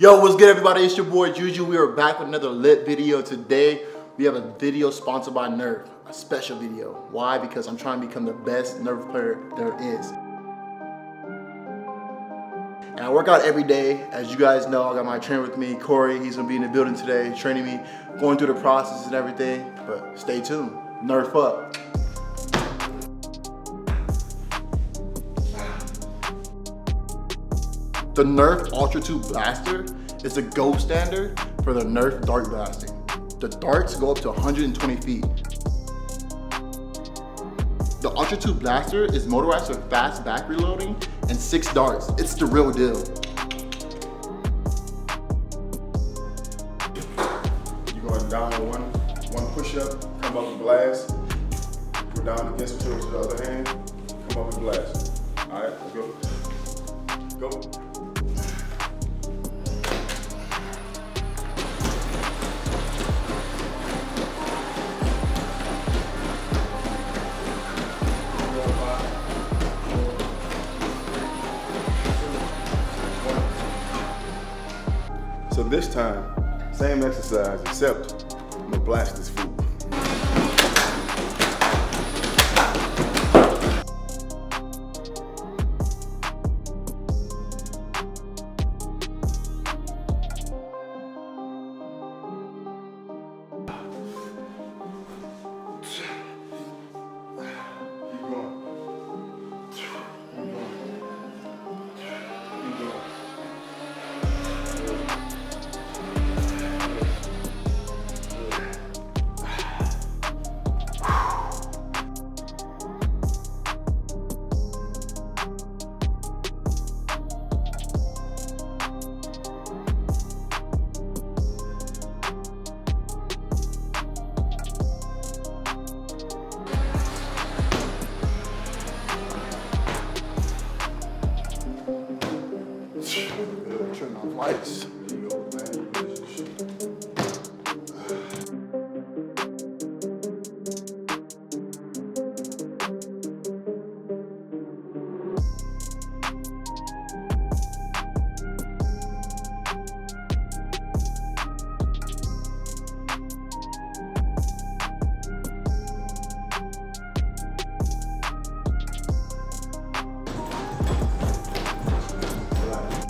Yo, what's good everybody? It's your boy Juju. We are back with another lit video. Today we have a video sponsored by NERF, a special video. Why? Because I'm trying to become the best NERF player there is. And I work out every day. As you guys know, I got my trainer with me, Corey. He's gonna be in the building today, training me, going through the process and everything. But stay tuned. NERF up. The NERF Ultra 2 Blaster is the gold standard for the NERF dart blasting. The darts go up to 120 feet. The Ultra 2 Blaster is motorized with fast back reloading and 6 darts. It's the real deal. You're going down with one push-up, come up and blast. Go down against the other hand, come up and blast. All right, let's go. Go. So this time, same exercise, except I'm gonna blast this fool. Turn on lights.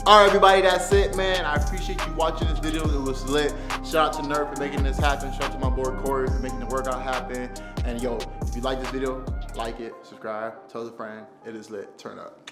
All right, everybody, that's it, man. I appreciate you watching this video. It was lit. Shout out to NERF for making this happen. Shout out to my boy Corey for making the workout happen. And yo, if you like this video, like it, subscribe, tell a friend. It is lit. Turn up.